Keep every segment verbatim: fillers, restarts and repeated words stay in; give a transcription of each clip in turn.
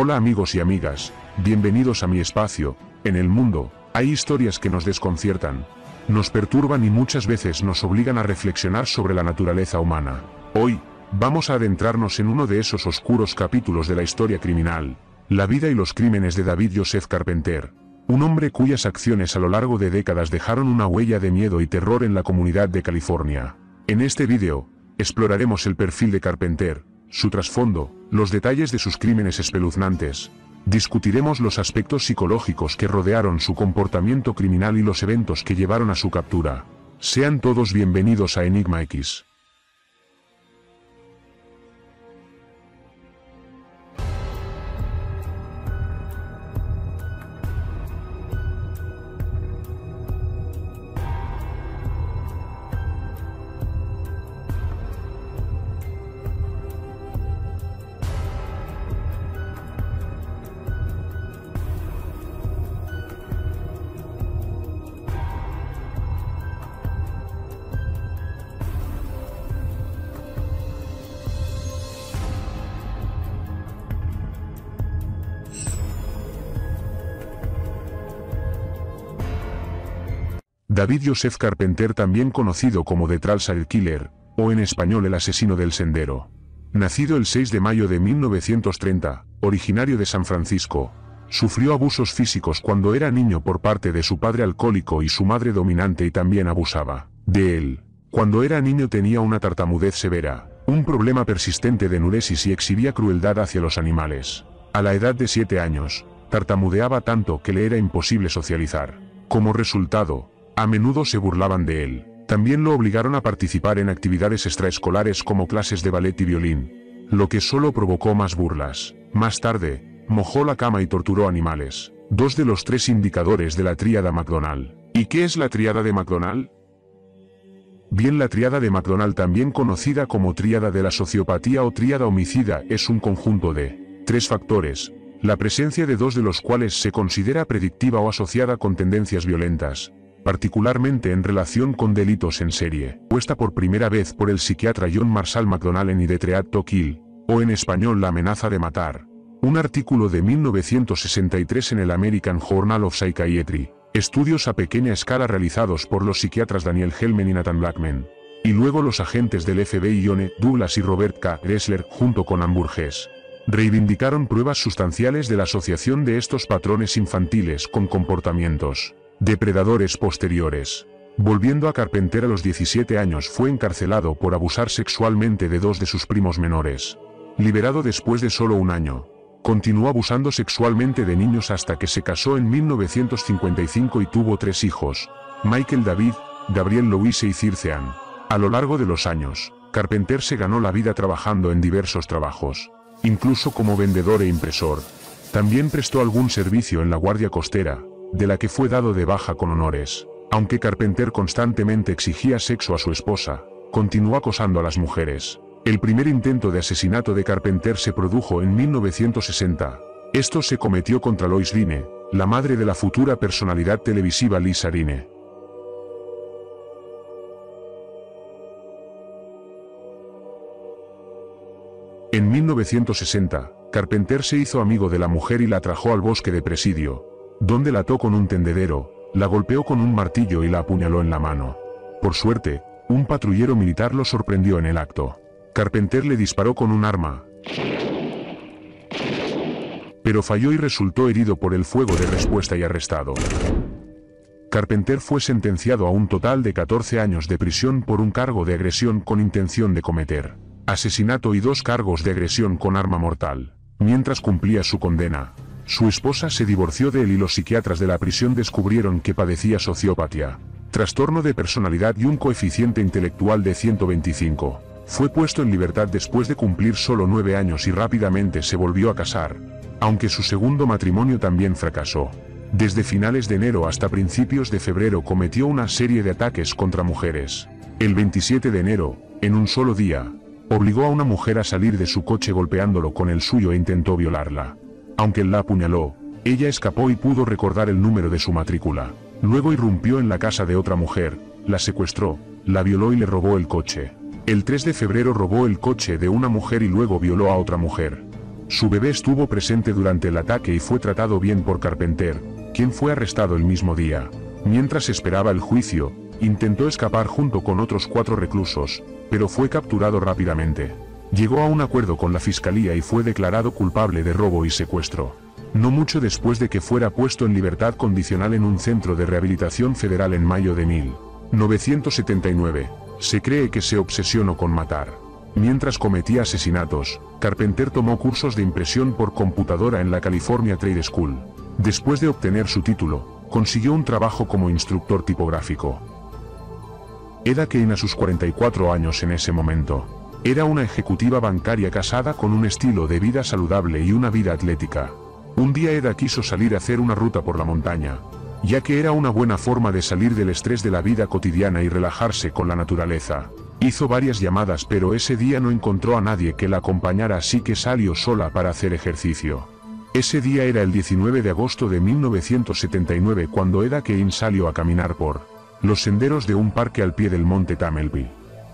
Hola amigos y amigas, bienvenidos a mi espacio. En el mundo, hay historias que nos desconciertan, nos perturban y muchas veces nos obligan a reflexionar sobre la naturaleza humana. Hoy, vamos a adentrarnos en uno de esos oscuros capítulos de la historia criminal, la vida y los crímenes de David Joseph Carpenter, un hombre cuyas acciones a lo largo de décadas dejaron una huella de miedo y terror en la comunidad de California. En este vídeo, exploraremos el perfil de Carpenter, su trasfondo, los detalles de sus crímenes espeluznantes. Discutiremos los aspectos psicológicos que rodearon su comportamiento criminal y los eventos que llevaron a su captura. Sean todos bienvenidos a Enigma X. David Joseph Carpenter, también conocido como The Trailside Killer, o en español el asesino del sendero. Nacido el seis de mayo de mil novecientos treinta, originario de San Francisco, sufrió abusos físicos cuando era niño por parte de su padre alcohólico y su madre dominante, y también abusaba de él. Cuando era niño tenía una tartamudez severa, un problema persistente de enuresis y exhibía crueldad hacia los animales. A la edad de siete años, tartamudeaba tanto que le era imposible socializar. Como resultado, a menudo se burlaban de él. También lo obligaron a participar en actividades extraescolares como clases de ballet y violín, lo que solo provocó más burlas. Más tarde, mojó la cama y torturó animales, dos de los tres indicadores de la tríada McDonald. ¿Y qué es la tríada de McDonald? Bien, la tríada de McDonald, también conocida como tríada de la sociopatía o tríada homicida, es un conjunto de tres factores, la presencia de dos de los cuales se considera predictiva o asociada con tendencias violentas, particularmente en relación con delitos en serie. Puesta por primera vez por el psiquiatra John Marshall McDonald en The Threat to Kill, o en español La amenaza de matar, un artículo de mil novecientos sesenta y tres en el American Journal of Psychiatry, estudios a pequeña escala realizados por los psiquiatras Daniel Hellman y Nathan Blackman, y luego los agentes del F B I John Douglas y Robert K. Ressler, junto con Hamburgues, reivindicaron pruebas sustanciales de la asociación de estos patrones infantiles con comportamientos depredadores posteriores. Volviendo a Carpenter, a los diecisiete años fue encarcelado por abusar sexualmente de dos de sus primos menores. Liberado después de solo un año, continuó abusando sexualmente de niños hasta que se casó en mil novecientos cincuenta y cinco y tuvo tres hijos: Michael David, Gabriel Louise y Circe Ann. A lo largo de los años, Carpenter se ganó la vida trabajando en diversos trabajos, incluso como vendedor e impresor. También prestó algún servicio en la Guardia Costera, de la que fue dado de baja con honores. Aunque Carpenter constantemente exigía sexo a su esposa, continuó acosando a las mujeres. El primer intento de asesinato de Carpenter se produjo en mil novecientos sesenta. Esto se cometió contra Lois Rine, la madre de la futura personalidad televisiva Lisa Rine. En mil novecientos sesenta, Carpenter se hizo amigo de la mujer y la trajo al bosque de Presidio, donde la ató con un tendedero, la golpeó con un martillo y la apuñaló en la mano. Por suerte, un patrullero militar lo sorprendió en el acto. Carpenter le disparó con un arma, pero falló y resultó herido por el fuego de respuesta y arrestado. Carpenter fue sentenciado a un total de catorce años de prisión por un cargo de agresión con intención de cometer asesinato y dos cargos de agresión con arma mortal. Mientras cumplía su condena, su esposa se divorció de él y los psiquiatras de la prisión descubrieron que padecía sociopatía, trastorno de personalidad y un coeficiente intelectual de ciento veinticinco. Fue puesto en libertad después de cumplir solo nueve años y rápidamente se volvió a casar, aunque su segundo matrimonio también fracasó. Desde finales de enero hasta principios de febrero cometió una serie de ataques contra mujeres. El veintisiete de enero, en un solo día, obligó a una mujer a salir de su coche golpeándolo con el suyo e intentó violarla. Aunque la apuñaló, ella escapó y pudo recordar el número de su matrícula. Luego irrumpió en la casa de otra mujer, la secuestró, la violó y le robó el coche. El tres de febrero robó el coche de una mujer y luego violó a otra mujer. Su bebé estuvo presente durante el ataque y fue tratado bien por Carpenter, quien fue arrestado el mismo día. Mientras esperaba el juicio, intentó escapar junto con otros cuatro reclusos, pero fue capturado rápidamente. Llegó a un acuerdo con la fiscalía y fue declarado culpable de robo y secuestro. No mucho después de que fuera puesto en libertad condicional en un centro de rehabilitación federal en mayo de mil novecientos setenta y nueve, se cree que se obsesionó con matar. Mientras cometía asesinatos, Carpenter tomó cursos de impresión por computadora en la California Trade School. Después de obtener su título, consiguió un trabajo como instructor tipográfico. Edda Kane, a sus cuarenta y cuatro años en ese momento, era una ejecutiva bancaria casada con un estilo de vida saludable y una vida atlética. Un día Edda quiso salir a hacer una ruta por la montaña, ya que era una buena forma de salir del estrés de la vida cotidiana y relajarse con la naturaleza. Hizo varias llamadas, pero ese día no encontró a nadie que la acompañara, así que salió sola para hacer ejercicio. Ese día era el diecinueve de agosto de mil novecientos setenta y nueve cuando Edda Kane salió a caminar por los senderos de un parque al pie del monte Tamalpais,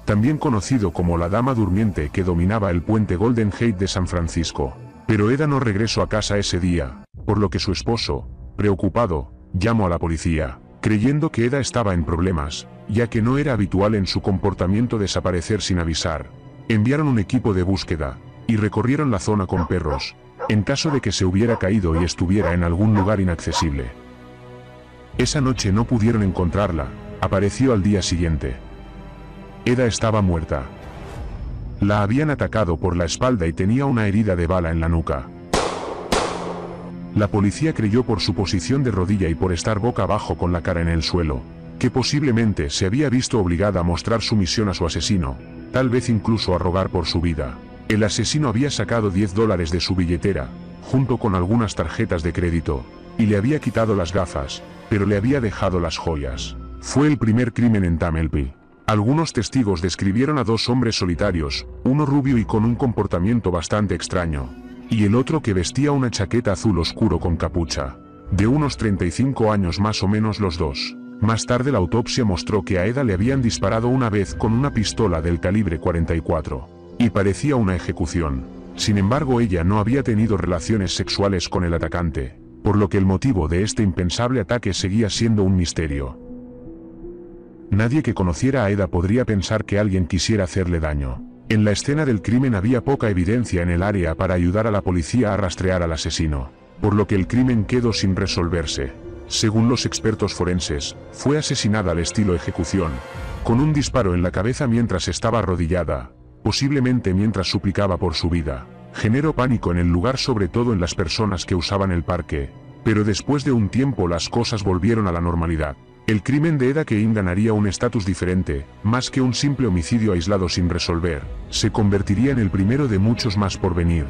también conocido como la Dama Durmiente, que dominaba el puente Golden Gate de San Francisco. Pero Edda no regresó a casa ese día, por lo que su esposo, preocupado, llamó a la policía, creyendo que Edda estaba en problemas, ya que no era habitual en su comportamiento desaparecer sin avisar. Enviaron un equipo de búsqueda, y recorrieron la zona con perros, en caso de que se hubiera caído y estuviera en algún lugar inaccesible. Esa noche no pudieron encontrarla. Apareció al día siguiente. Edda estaba muerta. La habían atacado por la espalda y tenía una herida de bala en la nuca. La policía creyó, por su posición de rodilla y por estar boca abajo con la cara en el suelo, que posiblemente se había visto obligada a mostrar sumisión a su asesino, tal vez incluso a rogar por su vida. El asesino había sacado diez dólares de su billetera, junto con algunas tarjetas de crédito, y le había quitado las gafas, pero le había dejado las joyas. Fue el primer crimen en Tamalpais. Algunos testigos describieron a dos hombres solitarios, uno rubio y con un comportamiento bastante extraño, y el otro que vestía una chaqueta azul oscuro con capucha, de unos treinta y cinco años más o menos los dos. Más tarde la autopsia mostró que a Edda le habían disparado una vez con una pistola del calibre cuarenta y cuatro, y parecía una ejecución. Sin embargo, ella no había tenido relaciones sexuales con el atacante, por lo que el motivo de este impensable ataque seguía siendo un misterio. Nadie que conociera a Edda podría pensar que alguien quisiera hacerle daño. En la escena del crimen había poca evidencia en el área para ayudar a la policía a rastrear al asesino, por lo que el crimen quedó sin resolverse. Según los expertos forenses, fue asesinada al estilo ejecución, con un disparo en la cabeza mientras estaba arrodillada, posiblemente mientras suplicaba por su vida. Generó pánico en el lugar, sobre todo en las personas que usaban el parque, pero después de un tiempo las cosas volvieron a la normalidad. El crimen de Edda Kane ganaría un estatus diferente, más que un simple homicidio aislado sin resolver. Se convertiría en el primero de muchos más por venir.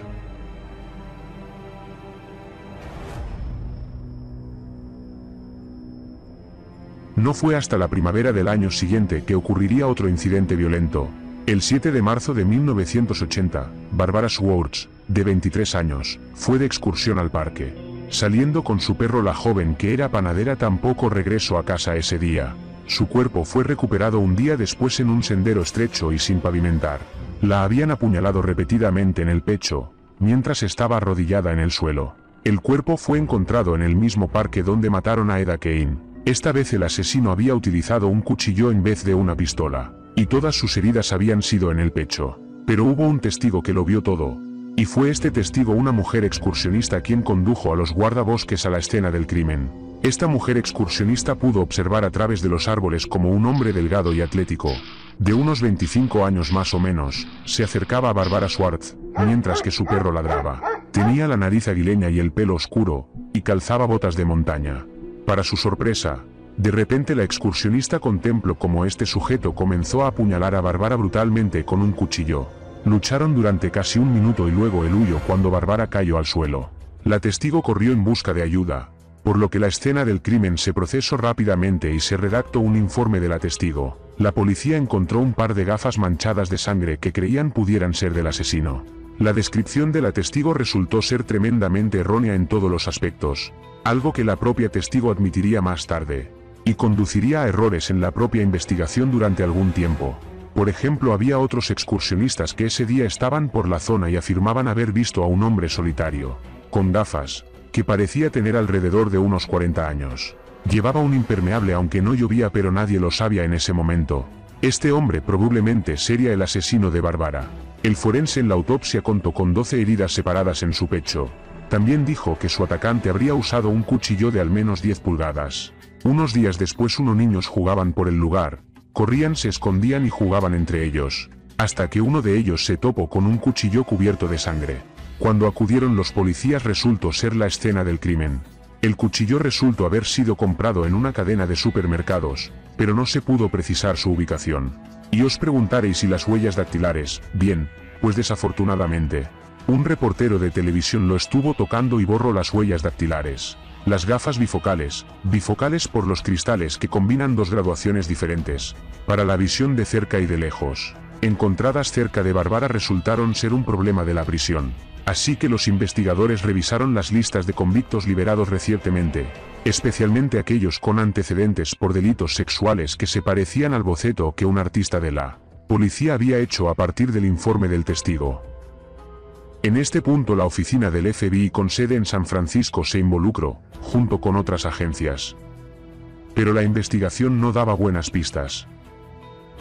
No fue hasta la primavera del año siguiente que ocurriría otro incidente violento. El siete de marzo de mil novecientos ochenta, Barbara Schwartz, de veintitrés años, fue de excursión al parque. Saliendo con su perro, la joven, que era panadera, tampoco regresó a casa ese día. Su cuerpo fue recuperado un día después en un sendero estrecho y sin pavimentar. La habían apuñalado repetidamente en el pecho, mientras estaba arrodillada en el suelo. El cuerpo fue encontrado en el mismo parque donde mataron a Edda Kane. Esta vez el asesino había utilizado un cuchillo en vez de una pistola, y todas sus heridas habían sido en el pecho. Pero hubo un testigo que lo vio todo, y fue este testigo una mujer excursionista quien condujo a los guardabosques a la escena del crimen. Esta mujer excursionista pudo observar a través de los árboles como un hombre delgado y atlético, de unos veinticinco años más o menos, se acercaba a Barbara Schwartz, mientras que su perro ladraba. Tenía la nariz aguileña y el pelo oscuro, y calzaba botas de montaña. Para su sorpresa, de repente la excursionista contempló cómo este sujeto comenzó a apuñalar a Barbara brutalmente con un cuchillo. Lucharon durante casi un minuto y luego él huyó cuando Barbara cayó al suelo. La testigo corrió en busca de ayuda, por lo que la escena del crimen se procesó rápidamente y se redactó un informe de la testigo. La policía encontró un par de gafas manchadas de sangre que creían pudieran ser del asesino. La descripción de la testigo resultó ser tremendamente errónea en todos los aspectos, algo que la propia testigo admitiría más tarde, y conduciría a errores en la propia investigación durante algún tiempo. Por ejemplo, había otros excursionistas que ese día estaban por la zona y afirmaban haber visto a un hombre solitario, con gafas, que parecía tener alrededor de unos cuarenta años. Llevaba un impermeable aunque no llovía, pero nadie lo sabía en ese momento. Este hombre probablemente sería el asesino de Barbara. El forense en la autopsia contó con doce heridas separadas en su pecho. También dijo que su atacante habría usado un cuchillo de al menos diez pulgadas. Unos días después unos niños jugaban por el lugar. Corrían, se escondían y jugaban entre ellos, hasta que uno de ellos se topó con un cuchillo cubierto de sangre. Cuando acudieron los policías resultó ser la escena del crimen. El cuchillo resultó haber sido comprado en una cadena de supermercados, pero no se pudo precisar su ubicación. Y os preguntaréis, ¿y las huellas dactilares? Bien, pues desafortunadamente, un reportero de televisión lo estuvo tocando y borró las huellas dactilares. Las gafas bifocales, bifocales por los cristales que combinan dos graduaciones diferentes, para la visión de cerca y de lejos, encontradas cerca de Barbara resultaron ser un problema de la prisión. Así que los investigadores revisaron las listas de convictos liberados recientemente, especialmente aquellos con antecedentes por delitos sexuales que se parecían al boceto que un artista de la policía había hecho a partir del informe del testigo. En este punto la oficina del F B I con sede en San Francisco se involucró, junto con otras agencias. Pero la investigación no daba buenas pistas.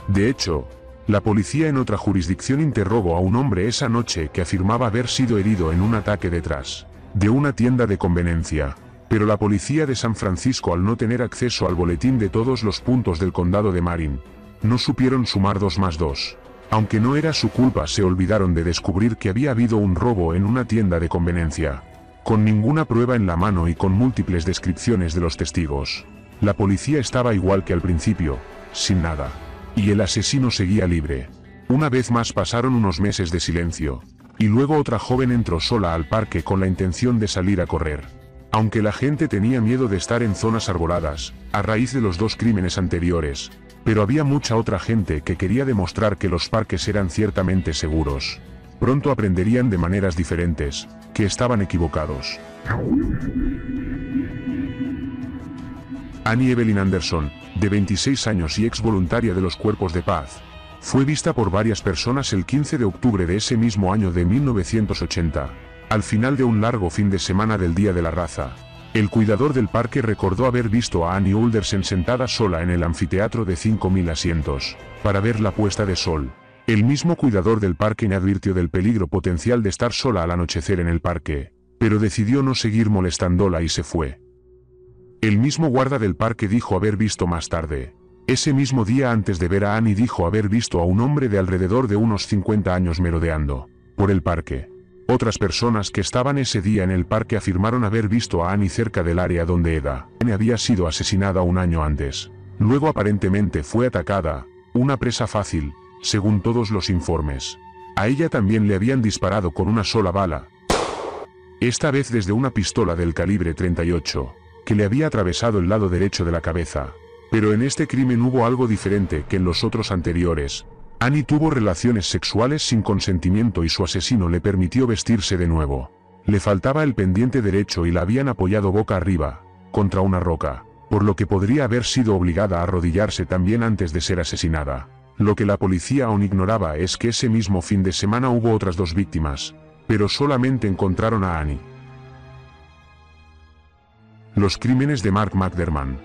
De hecho, la policía en otra jurisdicción interrogó a un hombre esa noche que afirmaba haber sido herido en un ataque detrás de una tienda de conveniencia, pero la policía de San Francisco, al no tener acceso al boletín de todos los puntos del condado de Marin, no supieron sumar dos más dos. Aunque no era su culpa, se olvidaron de descubrir que había habido un robo en una tienda de conveniencia, con ninguna prueba en la mano y con múltiples descripciones de los testigos. La policía estaba igual que al principio, sin nada. Y el asesino seguía libre. Una vez más pasaron unos meses de silencio, y luego otra joven entró sola al parque con la intención de salir a correr. Aunque la gente tenía miedo de estar en zonas arboladas, a raíz de los dos crímenes anteriores, pero había mucha otra gente que quería demostrar que los parques eran ciertamente seguros. Pronto aprenderían de maneras diferentes, que estaban equivocados. Annie Evelyn Anderson, de veintiséis años y ex voluntaria de los cuerpos de paz, fue vista por varias personas el quince de octubre de ese mismo año de mil novecientos ochenta, al final de un largo fin de semana del Día de la Raza. El cuidador del parque recordó haber visto a Annie Anderson sentada sola en el anfiteatro de cinco mil asientos, para ver la puesta de sol. El mismo cuidador del parque le advirtió del peligro potencial de estar sola al anochecer en el parque, pero decidió no seguir molestándola y se fue. El mismo guarda del parque dijo haber visto más tarde. Ese mismo día, antes de ver a Annie, dijo haber visto a un hombre de alrededor de unos cincuenta años merodeando por el parque. Otras personas que estaban ese día en el parque afirmaron haber visto a Annie cerca del área donde Edda Kane había sido asesinada un año antes. Luego aparentemente fue atacada, una presa fácil, según todos los informes. A ella también le habían disparado con una sola bala, esta vez desde una pistola del calibre treinta y ocho. Que le había atravesado el lado derecho de la cabeza. Pero en este crimen hubo algo diferente que en los otros anteriores. Annie tuvo relaciones sexuales sin consentimiento y su asesino le permitió vestirse de nuevo. Le faltaba el pendiente derecho y la habían apoyado boca arriba, contra una roca, por lo que podría haber sido obligada a arrodillarse también antes de ser asesinada. Lo que la policía aún ignoraba es que ese mismo fin de semana hubo otras dos víctimas, pero solamente encontraron a Annie. Los crímenes de Mark McDermott.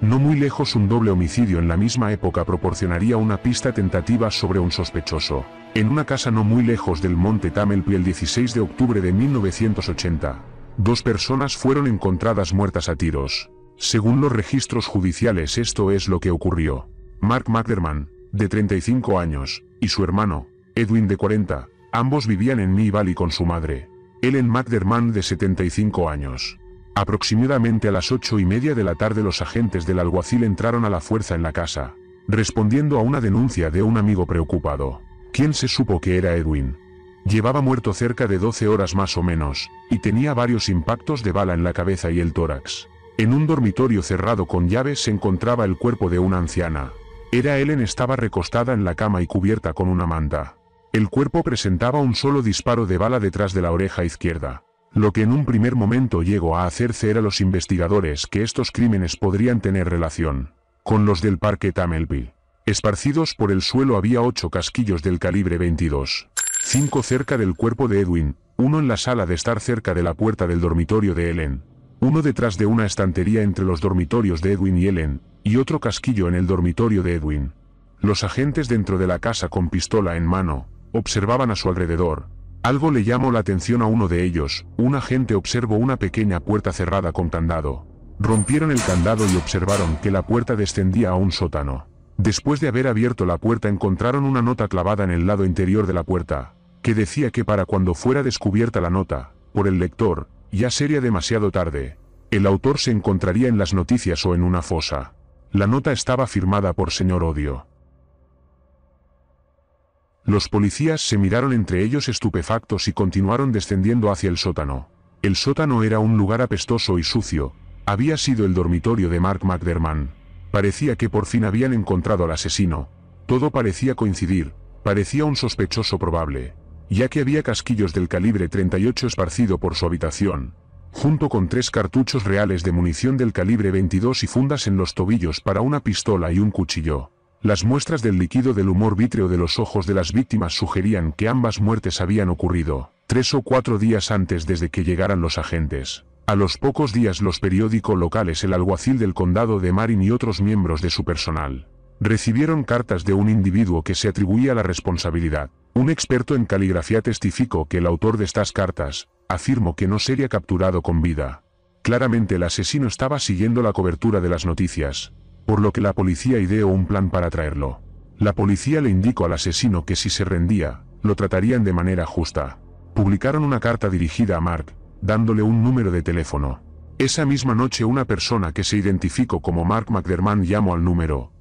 No muy lejos, un doble homicidio en la misma época proporcionaría una pista tentativa sobre un sospechoso. En una casa no muy lejos del monte Tamalpais, el dieciséis de octubre de mil novecientos ochenta, dos personas fueron encontradas muertas a tiros. Según los registros judiciales, esto es lo que ocurrió. Mark McDermott, de treinta y cinco años, y su hermano, Edwin, de cuarenta, ambos vivían en Mill Valley con su madre, Ellen McDermott, de setenta y cinco años. Aproximadamente a las ocho y media de la tarde los agentes del alguacil entraron a la fuerza en la casa, respondiendo a una denuncia de un amigo preocupado, quien se supo que era Edwin. Llevaba muerto cerca de doce horas más o menos, y tenía varios impactos de bala en la cabeza y el tórax. En un dormitorio cerrado con llaves se encontraba el cuerpo de una anciana. Era Ellen, estaba recostada en la cama y cubierta con una manta. El cuerpo presentaba un solo disparo de bala detrás de la oreja izquierda, lo que en un primer momento llegó a hacer creer a los investigadores que estos crímenes podrían tener relación. con los del parque Tamalpais. Esparcidos por el suelo había ocho casquillos del calibre veintidós. Cinco cerca del cuerpo de Edwin, uno en la sala de estar cerca de la puerta del dormitorio de Helen, uno detrás de una estantería entre los dormitorios de Edwin y Helen, y otro casquillo en el dormitorio de Edwin. Los agentes dentro de la casa con pistola en mano, observaban a su alrededor. Algo le llamó la atención a uno de ellos, un agente observó una pequeña puerta cerrada con candado. Rompieron el candado y observaron que la puerta descendía a un sótano. Después de haber abierto la puerta encontraron una nota clavada en el lado interior de la puerta, que decía que para cuando fuera descubierta la nota, por el lector, ya sería demasiado tarde. El autor se encontraría en las noticias o en una fosa. La nota estaba firmada por señor Odio. Los policías se miraron entre ellos estupefactos y continuaron descendiendo hacia el sótano. El sótano era un lugar apestoso y sucio. Había sido el dormitorio de Mark McDermott. Parecía que por fin habían encontrado al asesino. Todo parecía coincidir, parecía un sospechoso probable, ya que había casquillos del calibre treinta y ocho esparcido por su habitación, junto con tres cartuchos reales de munición del calibre veintidós y fundas en los tobillos para una pistola y un cuchillo. Las muestras del líquido del humor vítreo de los ojos de las víctimas sugerían que ambas muertes habían ocurrido tres o cuatro días antes desde que llegaran los agentes. A los pocos días los periódicos locales, el alguacil del condado de Marin y otros miembros de su personal, recibieron cartas de un individuo que se atribuía la responsabilidad. Un experto en caligrafía testificó que el autor de estas cartas, afirmó que no sería capturado con vida. Claramente el asesino estaba siguiendo la cobertura de las noticias, por lo que la policía ideó un plan para traerlo. La policía le indicó al asesino que si se rendía, lo tratarían de manera justa. Publicaron una carta dirigida a Mark, dándole un número de teléfono. Esa misma noche una persona que se identificó como Mark McDermott llamó al número.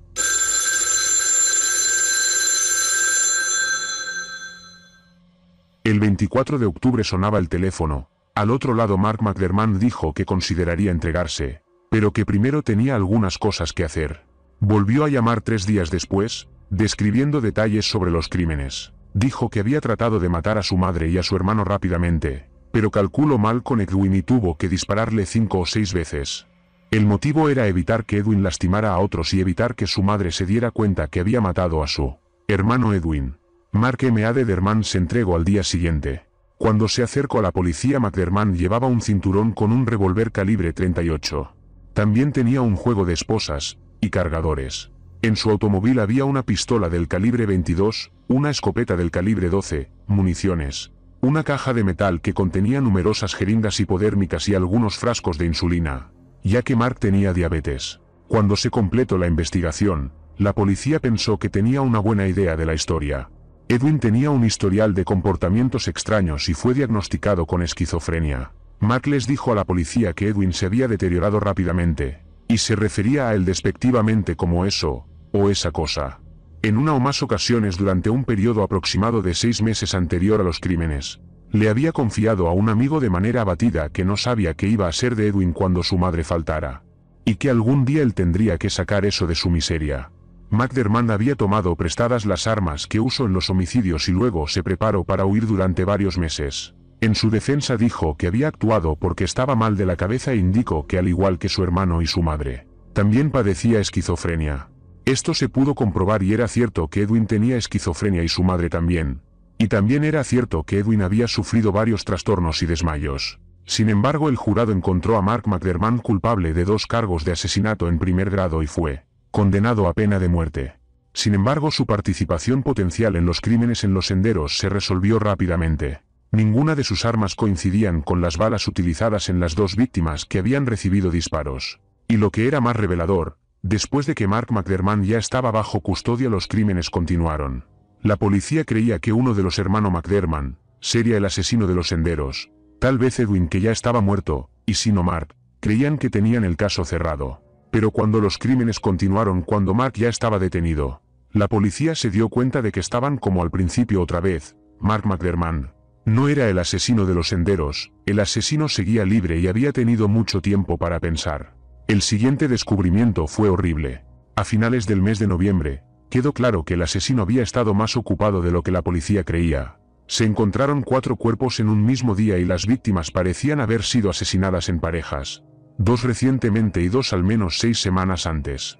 El veinticuatro de octubre sonaba el teléfono. Al otro lado Mark McDermott dijo que consideraría entregarse, pero que primero tenía algunas cosas que hacer. Volvió a llamar tres días después, describiendo detalles sobre los crímenes. Dijo que había tratado de matar a su madre y a su hermano rápidamente, pero calculó mal con Edwin y tuvo que dispararle cinco o seis veces. El motivo era evitar que Edwin lastimara a otros y evitar que su madre se diera cuenta que había matado a su hermano Edwin. Mark McDermott se entregó al día siguiente. Cuando se acercó a la policía, McDermott llevaba un cinturón con un revólver calibre treinta y ocho. También tenía un juego de esposas y cargadores. En su automóvil había una pistola del calibre veintidós, una escopeta del calibre doce, municiones, una caja de metal que contenía numerosas jeringas hipodérmicas y algunos frascos de insulina, ya que Mark tenía diabetes. Cuando se completó la investigación, la policía pensó que tenía una buena idea de la historia. Edwin tenía un historial de comportamientos extraños y fue diagnosticado con esquizofrenia. Mark les dijo a la policía que Edwin se había deteriorado rápidamente, y se refería a él despectivamente como eso, o esa cosa. En una o más ocasiones durante un periodo aproximado de seis meses anterior a los crímenes, le había confiado a un amigo de manera abatida que no sabía qué iba a ser de Edwin cuando su madre faltara, y que algún día él tendría que sacar eso de su miseria. McDermott había tomado prestadas las armas que usó en los homicidios y luego se preparó para huir durante varios meses. En su defensa dijo que había actuado porque estaba mal de la cabeza e indicó que al igual que su hermano y su madre, también padecía esquizofrenia. Esto se pudo comprobar y era cierto que Edwin tenía esquizofrenia y su madre también. Y también era cierto que Edwin había sufrido varios trastornos y desmayos. Sin embargo, el jurado encontró a Mark McDermott culpable de dos cargos de asesinato en primer grado y fue condenado a pena de muerte. Sin embargo, su participación potencial en los crímenes en los senderos se resolvió rápidamente. Ninguna de sus armas coincidían con las balas utilizadas en las dos víctimas que habían recibido disparos. Y lo que era más revelador, después de que Mark McDermott ya estaba bajo custodia, los crímenes continuaron. La policía creía que uno de los hermanos McDermott sería el asesino de los senderos. Tal vez Edwin, que ya estaba muerto, y si no Mark, creían que tenían el caso cerrado. Pero cuando los crímenes continuaron, cuando Mark ya estaba detenido, la policía se dio cuenta de que estaban como al principio otra vez. Mark McDermott no era el asesino de los senderos, el asesino seguía libre y había tenido mucho tiempo para pensar. El siguiente descubrimiento fue horrible. A finales del mes de noviembre, quedó claro que el asesino había estado más ocupado de lo que la policía creía. Se encontraron cuatro cuerpos en un mismo día y las víctimas parecían haber sido asesinadas en parejas, dos recientemente y dos al menos seis semanas antes.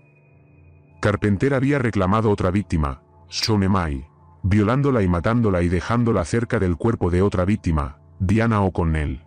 Carpenter había reclamado otra víctima, Shauna May, violándola y matándola y dejándola cerca del cuerpo de otra víctima, Diana O'Connell.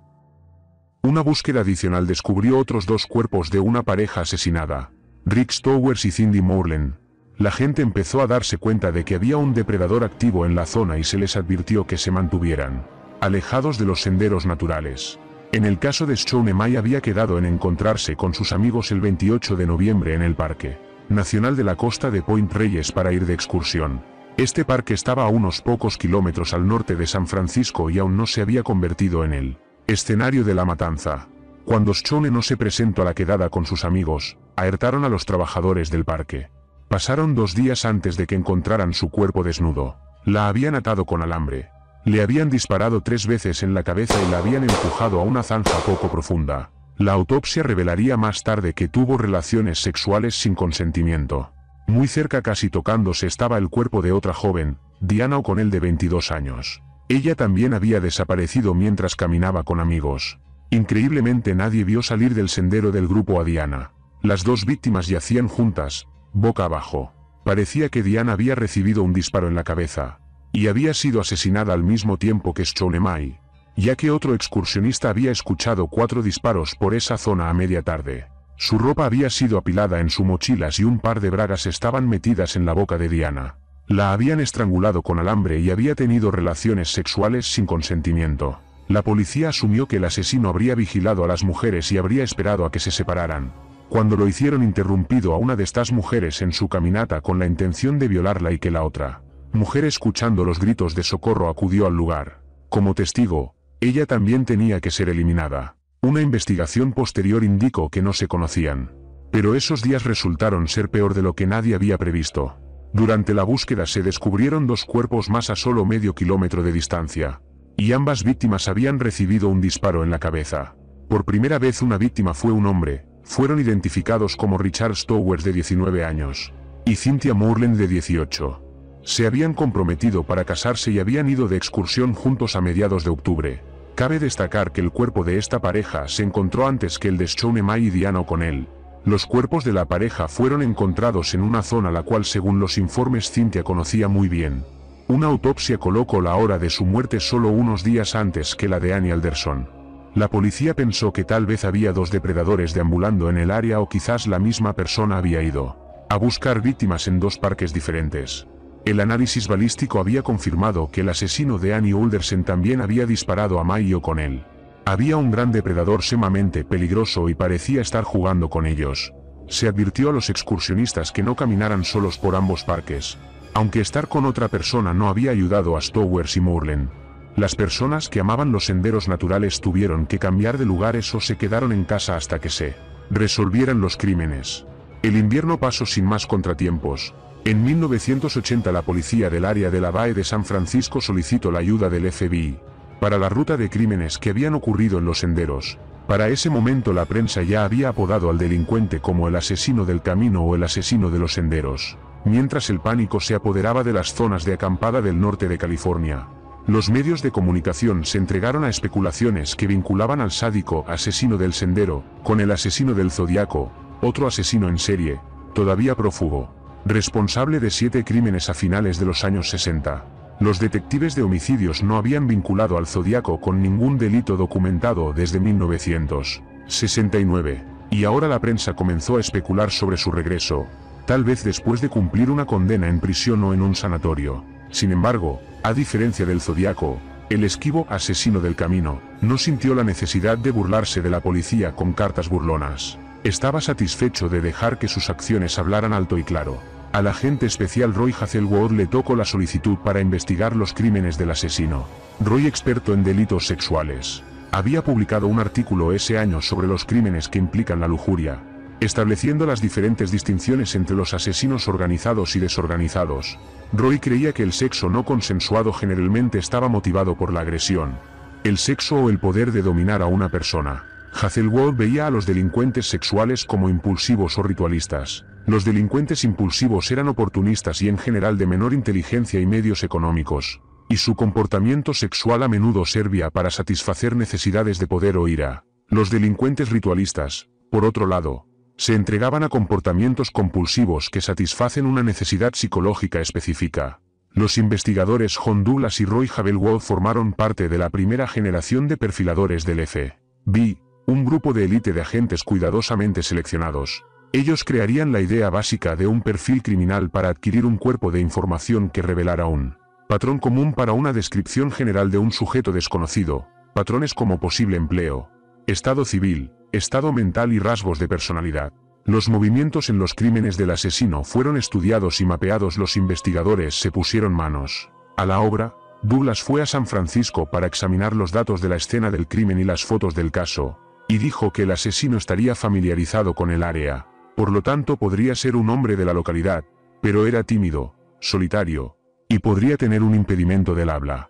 Una búsqueda adicional descubrió otros dos cuerpos de una pareja asesinada, Rick Stowers y Cindy Morland. La gente empezó a darse cuenta de que había un depredador activo en la zona y se les advirtió que se mantuvieran alejados de los senderos naturales. En el caso de Shauna May había quedado en encontrarse con sus amigos el veintiocho de noviembre en el Parque Nacional de la Costa de Point Reyes para ir de excursión. Este parque estaba a unos pocos kilómetros al norte de San Francisco y aún no se había convertido en el escenario de la matanza. Cuando Shauna no se presentó a la quedada con sus amigos, alertaron a los trabajadores del parque. Pasaron dos días antes de que encontraran su cuerpo desnudo. La habían atado con alambre. Le habían disparado tres veces en la cabeza y la habían empujado a una zanja poco profunda. La autopsia revelaría más tarde que tuvo relaciones sexuales sin consentimiento. Muy cerca, casi tocándose, estaba el cuerpo de otra joven, Diana O'Connell, de veintidós años. Ella también había desaparecido mientras caminaba con amigos. Increíblemente, nadie vio salir del sendero del grupo a Diana. Las dos víctimas yacían juntas, boca abajo. Parecía que Diana había recibido un disparo en la cabeza y había sido asesinada al mismo tiempo que Shauna May, ya que otro excursionista había escuchado cuatro disparos por esa zona a media tarde. Su ropa había sido apilada en sus mochilas y un par de bragas estaban metidas en la boca de Diana. La habían estrangulado con alambre y había tenido relaciones sexuales sin consentimiento. La policía asumió que el asesino habría vigilado a las mujeres y habría esperado a que se separaran. Cuando lo hicieron, interrumpido a una de estas mujeres en su caminata con la intención de violarla, y que la otra mujer, escuchando los gritos de socorro, acudió al lugar. Como testigo, ella también tenía que ser eliminada. Una investigación posterior indicó que no se conocían, pero esos días resultaron ser peor de lo que nadie había previsto. Durante la búsqueda se descubrieron dos cuerpos más a solo medio kilómetro de distancia, y ambas víctimas habían recibido un disparo en la cabeza. Por primera vez una víctima fue un hombre. Fueron identificados como Richard Stowers, de diecinueve años, y Cynthia Morland, de dieciocho. Se habían comprometido para casarse y habían ido de excursión juntos a mediados de octubre. Cabe destacar que el cuerpo de esta pareja se encontró antes que el de Shauna May y Diana O'Connell. Los cuerpos de la pareja fueron encontrados en una zona la cual, según los informes, Cynthia conocía muy bien. Una autopsia colocó la hora de su muerte solo unos días antes que la de Annie Anderson. La policía pensó que tal vez había dos depredadores deambulando en el área, o quizás la misma persona había ido a buscar víctimas en dos parques diferentes. El análisis balístico había confirmado que el asesino de Annie Anderson también había disparado a May O'Connell. Había un gran depredador sumamente peligroso y parecía estar jugando con ellos. Se advirtió a los excursionistas que no caminaran solos por ambos parques, aunque estar con otra persona no había ayudado a Stowers y Morland. Las personas que amaban los senderos naturales tuvieron que cambiar de lugares o se quedaron en casa hasta que se resolvieran los crímenes. El invierno pasó sin más contratiempos. En mil novecientos ochenta, la policía del área de la Bahía de San Francisco solicitó la ayuda del F B I para la ruta de crímenes que habían ocurrido en los senderos. Para ese momento, la prensa ya había apodado al delincuente como el asesino del camino o el asesino de los senderos. Mientras el pánico se apoderaba de las zonas de acampada del norte de California, los medios de comunicación se entregaron a especulaciones que vinculaban al sádico asesino del sendero con el asesino del Zodíaco, otro asesino en serie, todavía prófugo, responsable de siete crímenes a finales de los años sesenta. Los detectives de homicidios no habían vinculado al Zodíaco con ningún delito documentado desde mil novecientos sesenta y nueve, y ahora la prensa comenzó a especular sobre su regreso, tal vez después de cumplir una condena en prisión o en un sanatorio. Sin embargo, a diferencia del Zodíaco, el esquivo asesino del camino no sintió la necesidad de burlarse de la policía con cartas burlonas. Estaba satisfecho de dejar que sus acciones hablaran alto y claro. Al agente especial Roy Hazelwood le tocó la solicitud para investigar los crímenes del asesino. Roy, experto en delitos sexuales, había publicado un artículo ese año sobre los crímenes que implican la lujuria, estableciendo las diferentes distinciones entre los asesinos organizados y desorganizados. Roy creía que el sexo no consensuado generalmente estaba motivado por la agresión, el sexo o el poder de dominar a una persona. Hazelwood veía a los delincuentes sexuales como impulsivos o ritualistas. Los delincuentes impulsivos eran oportunistas y en general de menor inteligencia y medios económicos, y su comportamiento sexual a menudo servía para satisfacer necesidades de poder o ira. Los delincuentes ritualistas, por otro lado, Se entregaban a comportamientos compulsivos que satisfacen una necesidad psicológica específica. Los investigadores John Douglas y Roy Hazelwood formaron parte de la primera generación de perfiladores del F B I, un grupo de élite de agentes cuidadosamente seleccionados. Ellos crearían la idea básica de un perfil criminal para adquirir un cuerpo de información que revelara un patrón común para una descripción general de un sujeto desconocido, patrones como posible empleo, estado civil, estado mental y rasgos de personalidad. Los movimientos en los crímenes del asesino fueron estudiados y mapeados. Los investigadores se pusieron manos a la obra. Douglas fue a San Francisco para examinar los datos de la escena del crimen y las fotos del caso, y dijo que el asesino estaría familiarizado con el área, por lo tanto podría ser un hombre de la localidad, pero era tímido, solitario, y podría tener un impedimento del habla.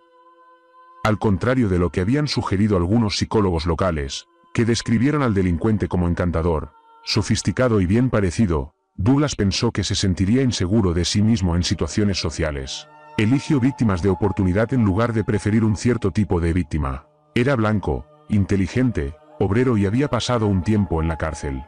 Al contrario de lo que habían sugerido algunos psicólogos locales, que describieron al delincuente como encantador, sofisticado y bien parecido, Douglas pensó que se sentiría inseguro de sí mismo en situaciones sociales. Eligió víctimas de oportunidad en lugar de preferir un cierto tipo de víctima. Era blanco, inteligente, obrero y había pasado un tiempo en la cárcel.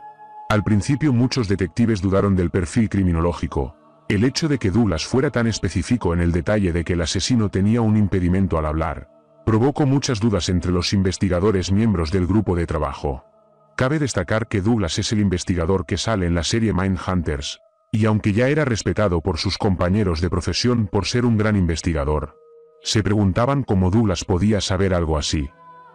Al principio muchos detectives dudaron del perfil criminológico. El hecho de que Douglas fuera tan específico en el detalle de que el asesino tenía un impedimento al hablar, provocó muchas dudas entre los investigadores miembros del grupo de trabajo. Cabe destacar que Douglas es el investigador que sale en la serie Mindhunters, y aunque ya era respetado por sus compañeros de profesión por ser un gran investigador, se preguntaban cómo Douglas podía saber algo así.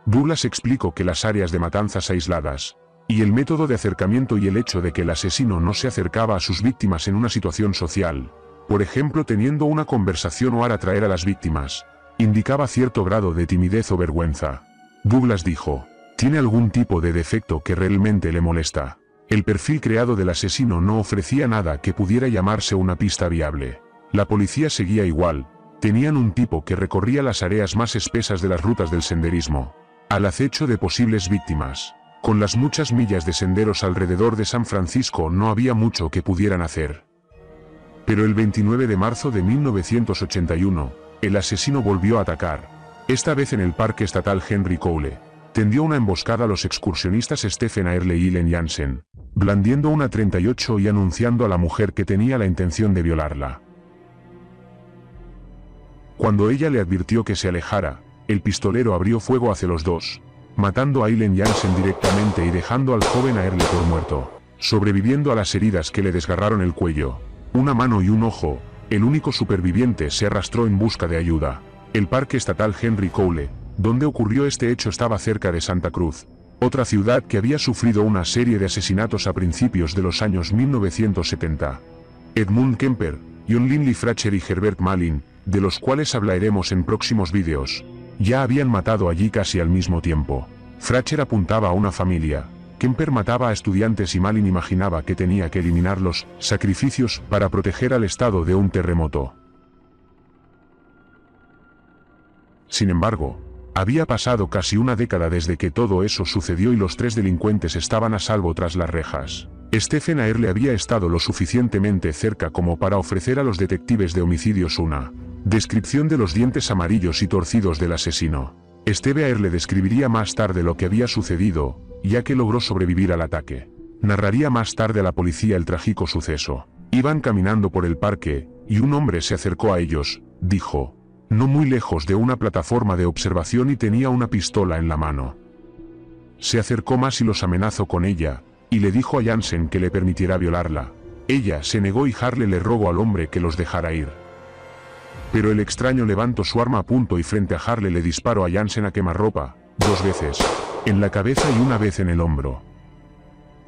Douglas explicó que las áreas de matanzas aisladas, y el método de acercamiento y el hecho de que el asesino no se acercaba a sus víctimas en una situación social, por ejemplo teniendo una conversación o al atraer a las víctimas, indicaba cierto grado de timidez o vergüenza. Douglas dijo: tiene algún tipo de defecto que realmente le molesta. El perfil creado del asesino no ofrecía nada que pudiera llamarse una pista viable. La policía seguía igual, tenían un tipo que recorría las áreas más espesas de las rutas del senderismo, al acecho de posibles víctimas. Con las muchas millas de senderos alrededor de San Francisco no había mucho que pudieran hacer. Pero el veintinueve de marzo de mil novecientos ochenta y uno, el asesino volvió a atacar, esta vez en el parque estatal Henry Cowell. Tendió una emboscada a los excursionistas Steven Haertle y Helen Jansen, blandiendo una treinta y ocho y anunciando a la mujer que tenía la intención de violarla. Cuando ella le advirtió que se alejara, el pistolero abrió fuego hacia los dos, matando a Helen Jansen directamente y dejando al joven Haertle por muerto, sobreviviendo a las heridas que le desgarraron el cuello, una mano y un ojo. El único superviviente se arrastró en busca de ayuda. El parque estatal Henry Cowell, donde ocurrió este hecho, estaba cerca de Santa Cruz, otra ciudad que había sufrido una serie de asesinatos a principios de los años mil novecientos setenta. Edmund Kemper, John Lindley Fracher y Herbert Malin, de los cuales hablaremos en próximos vídeos, ya habían matado allí casi al mismo tiempo. Fracher apuntaba a una familia, Kemper mataba a estudiantes y Malin imaginaba que tenía que eliminar los sacrificios para proteger al estado de un terremoto. Sin embargo, había pasado casi una década desde que todo eso sucedió y los tres delincuentes estaban a salvo tras las rejas. Stephen Haertle había estado lo suficientemente cerca como para ofrecer a los detectives de homicidios una descripción de los dientes amarillos y torcidos del asesino. Stephen Haertle describiría más tarde lo que había sucedido, ya que logró sobrevivir al ataque. Narraría más tarde a la policía el trágico suceso. Iban caminando por el parque, y un hombre se acercó a ellos, dijo, no muy lejos de una plataforma de observación y tenía una pistola en la mano. Se acercó más y los amenazó con ella, y le dijo a Jansen que le permitiera violarla. Ella se negó y Haertle le rogó al hombre que los dejara ir. Pero el extraño levantó su arma a punto y frente a Haertle le disparó a Jansen a quemarropa, dos veces, en la cabeza y una vez en el hombro.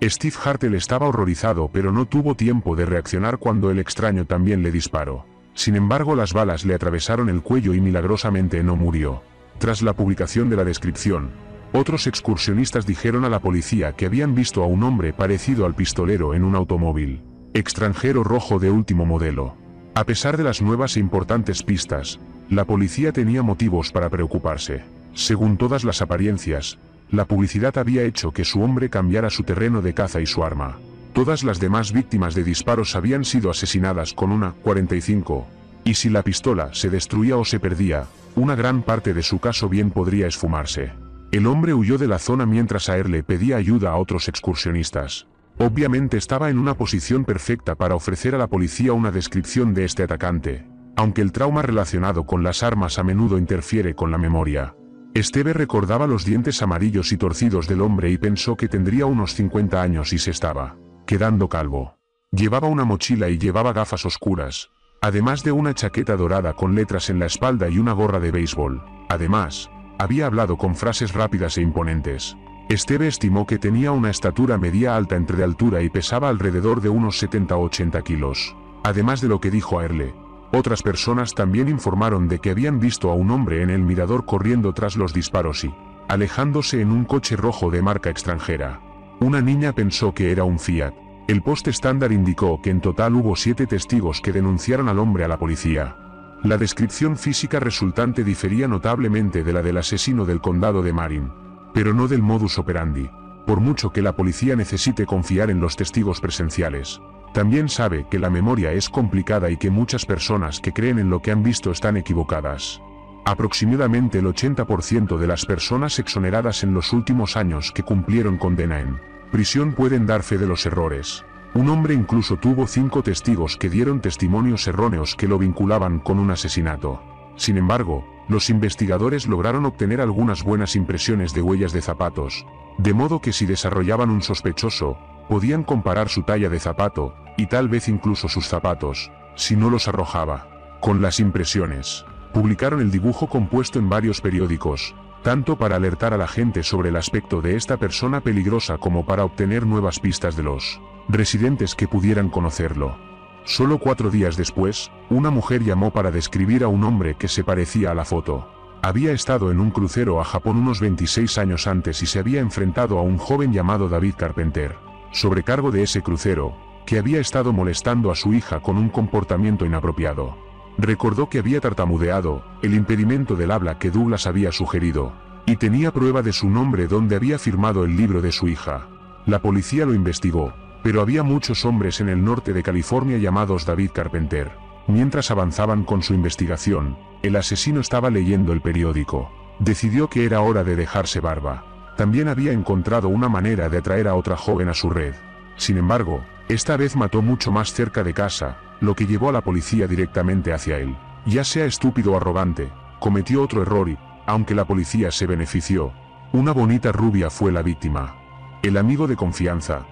Steve Haertle estaba horrorizado pero no tuvo tiempo de reaccionar cuando el extraño también le disparó. Sin embargo, las balas le atravesaron el cuello y milagrosamente no murió. Tras la publicación de la descripción, otros excursionistas dijeron a la policía que habían visto a un hombre parecido al pistolero en un automóvil extranjero rojo de último modelo. A pesar de las nuevas e importantes pistas, la policía tenía motivos para preocuparse. Según todas las apariencias, la publicidad había hecho que su hombre cambiara su terreno de caza y su arma. Todas las demás víctimas de disparos habían sido asesinadas con una cuarenta y cinco, y si la pistola se destruía o se perdía, una gran parte de su caso bien podría esfumarse. El hombre huyó de la zona mientras Haertle pedía ayuda a otros excursionistas. Obviamente estaba en una posición perfecta para ofrecer a la policía una descripción de este atacante, aunque el trauma relacionado con las armas a menudo interfiere con la memoria. Esteve recordaba los dientes amarillos y torcidos del hombre y pensó que tendría unos cincuenta años y se estaba quedando calvo. Llevaba una mochila y llevaba gafas oscuras, además de una chaqueta dorada con letras en la espalda y una gorra de béisbol. Además, había hablado con frases rápidas e imponentes. Esteve estimó que tenía una estatura media alta entre de altura y pesaba alrededor de unos setenta u ochenta kilos. Además de lo que dijo a Haertle, otras personas también informaron de que habían visto a un hombre en el mirador corriendo tras los disparos y alejándose en un coche rojo de marca extranjera. Una niña pensó que era un Fiat. El Post Standard indicó que en total hubo siete testigos que denunciaron al hombre a la policía. La descripción física resultante difería notablemente de la del asesino del condado de Marin, pero no del modus operandi, por mucho que la policía necesite confiar en los testigos presenciales. También sabe que la memoria es complicada y que muchas personas que creen en lo que han visto están equivocadas. Aproximadamente el ochenta por ciento de las personas exoneradas en los últimos años que cumplieron condena en prisión pueden dar fe de los errores. Un hombre incluso tuvo cinco testigos que dieron testimonios erróneos que lo vinculaban con un asesinato. Sin embargo, los investigadores lograron obtener algunas buenas impresiones de huellas de zapatos, de modo que si desarrollaban un sospechoso, podían comparar su talla de zapato, y tal vez incluso sus zapatos, si no los arrojaba, con las impresiones. Publicaron el dibujo compuesto en varios periódicos, tanto para alertar a la gente sobre el aspecto de esta persona peligrosa como para obtener nuevas pistas de los residentes que pudieran conocerlo. Solo cuatro días después, una mujer llamó para describir a un hombre que se parecía a la foto. Había estado en un crucero a Japón unos veintiséis años antes y se había enfrentado a un joven llamado David Carpenter, sobrecargo de ese crucero, que había estado molestando a su hija con un comportamiento inapropiado. Recordó que había tartamudeado, el impedimento del habla que Douglas había sugerido, y tenía prueba de su nombre donde había firmado el libro de su hija. La policía lo investigó, pero había muchos hombres en el norte de California llamados David Carpenter. Mientras avanzaban con su investigación, el asesino estaba leyendo el periódico. Decidió que era hora de dejarse barba. También había encontrado una manera de atraer a otra joven a su red. Sin embargo, esta vez mató mucho más cerca de casa, lo que llevó a la policía directamente hacia él. Ya sea estúpido o arrogante, cometió otro error y, aunque la policía se benefició, una bonita rubia fue la víctima. El amigo de confianza.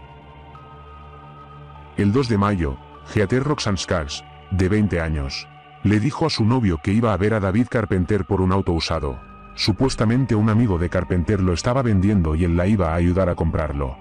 El dos de mayo, Heather Roxanskas, de veinte años, le dijo a su novio que iba a ver a David Carpenter por un auto usado. Supuestamente un amigo de Carpenter lo estaba vendiendo y él la iba a ayudar a comprarlo.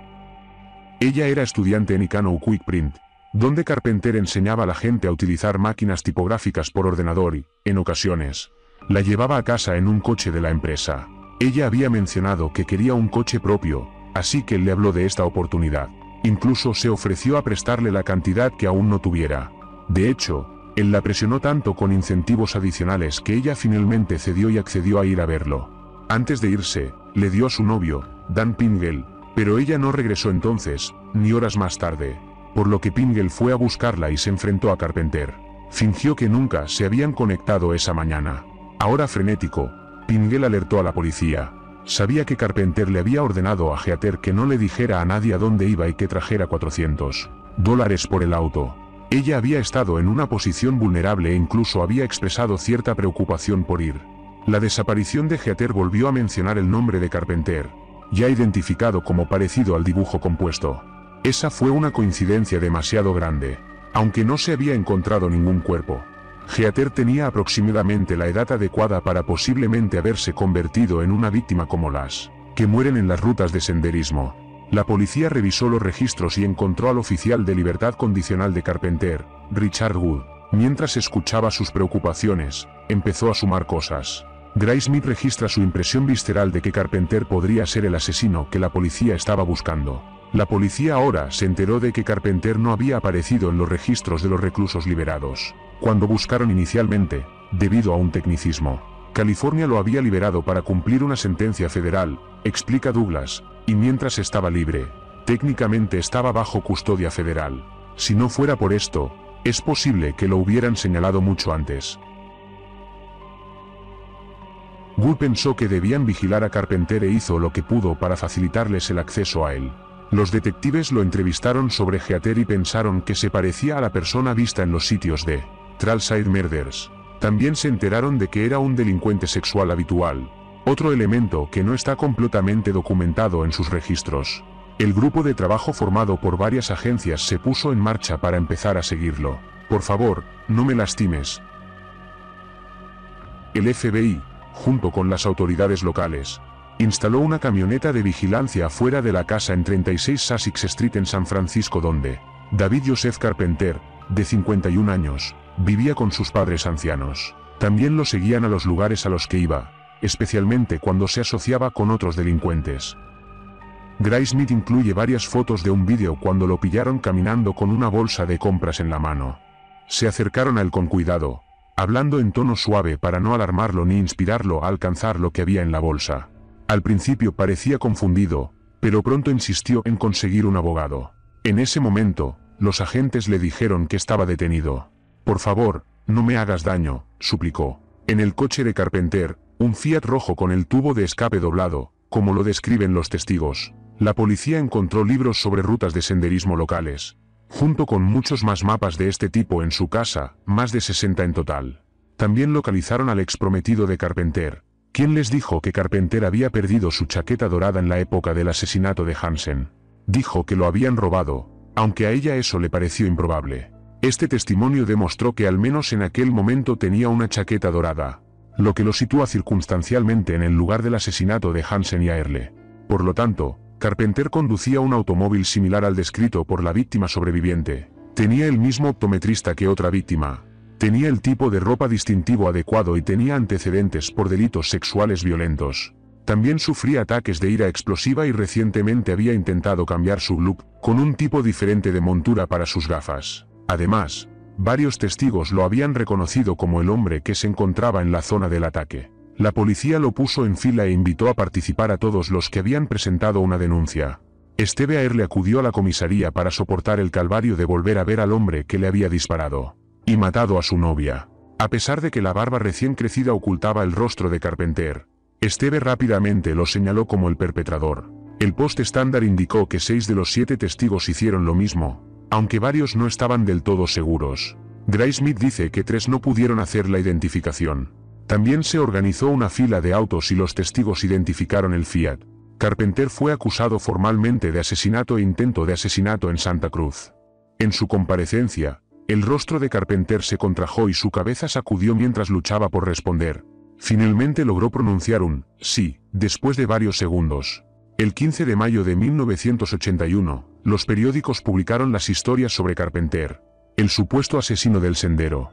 Ella era estudiante en Icano Quick Print, donde Carpenter enseñaba a la gente a utilizar máquinas tipográficas por ordenador y, en ocasiones, la llevaba a casa en un coche de la empresa. Ella había mencionado que quería un coche propio, así que él le habló de esta oportunidad. Incluso se ofreció a prestarle la cantidad que aún no tuviera. De hecho, él la presionó tanto con incentivos adicionales que ella finalmente cedió y accedió a ir a verlo. Antes de irse, le dio a su novio, Dan Pingel, pero ella no regresó entonces, ni horas más tarde, por lo que Pingel fue a buscarla y se enfrentó a Carpenter. Fingió que nunca se habían conectado esa mañana. Ahora frenético, Pingel alertó a la policía. Sabía que Carpenter le había ordenado a Heather que no le dijera a nadie a dónde iba y que trajera cuatrocientos dólares por el auto. Ella había estado en una posición vulnerable e incluso había expresado cierta preocupación por ir. La desaparición de Heather volvió a mencionar el nombre de Carpenter, ya identificado como parecido al dibujo compuesto. Esa fue una coincidencia demasiado grande, aunque no se había encontrado ningún cuerpo. Heather tenía aproximadamente la edad adecuada para posiblemente haberse convertido en una víctima como las que mueren en las rutas de senderismo. La policía revisó los registros y encontró al oficial de libertad condicional de Carpenter, Richard Wood. Mientras escuchaba sus preocupaciones, empezó a sumar cosas. Gray Smith registra su impresión visceral de que Carpenter podría ser el asesino que la policía estaba buscando. La policía ahora se enteró de que Carpenter no había aparecido en los registros de los reclusos liberados, cuando buscaron inicialmente, debido a un tecnicismo. California lo había liberado para cumplir una sentencia federal, explica Douglas, y mientras estaba libre, técnicamente estaba bajo custodia federal. Si no fuera por esto, es posible que lo hubieran señalado mucho antes. Wood pensó que debían vigilar a Carpenter e hizo lo que pudo para facilitarles el acceso a él. Los detectives lo entrevistaron sobre Heather y pensaron que se parecía a la persona vista en los sitios de Trailside Murders. También se enteraron de que era un delincuente sexual habitual, otro elemento que no está completamente documentado en sus registros. El grupo de trabajo formado por varias agencias se puso en marcha para empezar a seguirlo. Por favor, no me lastimes. El F B I, junto con las autoridades locales, instaló una camioneta de vigilancia fuera de la casa en treinta y seis Sussex Street en San Francisco, donde David Joseph Carpenter, de cincuenta y un años, vivía con sus padres ancianos. También lo seguían a los lugares a los que iba, especialmente cuando se asociaba con otros delincuentes. Gray Smith incluye varias fotos de un vídeo cuando lo pillaron caminando con una bolsa de compras en la mano. Se acercaron a él con cuidado, hablando en tono suave para no alarmarlo ni inspirarlo a alcanzar lo que había en la bolsa. Al principio parecía confundido, pero pronto insistió en conseguir un abogado. En ese momento, los agentes le dijeron que estaba detenido. «Por favor, no me hagas daño», suplicó. En el coche de Carpenter, un Fiat rojo con el tubo de escape doblado, como lo describen los testigos, la policía encontró libros sobre rutas de senderismo locales, junto con muchos más mapas de este tipo en su casa, más de sesenta en total. También localizaron al exprometido de Carpenter, ¿Quién les dijo que Carpenter había perdido su chaqueta dorada en la época del asesinato de Hansen? Dijo que lo habían robado, aunque a ella eso le pareció improbable. Este testimonio demostró que al menos en aquel momento tenía una chaqueta dorada, lo que lo sitúa circunstancialmente en el lugar del asesinato de Hansen y Haertle. Por lo tanto, Carpenter conducía un automóvil similar al descrito por la víctima sobreviviente. Tenía el mismo optometrista que otra víctima. Tenía el tipo de ropa distintivo adecuado y tenía antecedentes por delitos sexuales violentos. También sufría ataques de ira explosiva y recientemente había intentado cambiar su look, con un tipo diferente de montura para sus gafas. Además, varios testigos lo habían reconocido como el hombre que se encontraba en la zona del ataque. La policía lo puso en fila e invitó a participar a todos los que habían presentado una denuncia. Steve Haertle acudió a la comisaría para soportar el calvario de volver a ver al hombre que le había disparado y matado a su novia. A pesar de que la barba recién crecida ocultaba el rostro de Carpenter, Steve rápidamente lo señaló como el perpetrador. El Post Standard indicó que seis de los siete testigos hicieron lo mismo, aunque varios no estaban del todo seguros. Gray Smith dice que tres no pudieron hacer la identificación. También se organizó una fila de autos y los testigos identificaron el Fiat. Carpenter fue acusado formalmente de asesinato e intento de asesinato en Santa Cruz. En su comparecencia, el rostro de Carpenter se contrajo y su cabeza sacudió mientras luchaba por responder. Finalmente logró pronunciar un sí, después de varios segundos. El quince de mayo de mil novecientos ochenta y uno, los periódicos publicaron las historias sobre Carpenter, el supuesto asesino del sendero.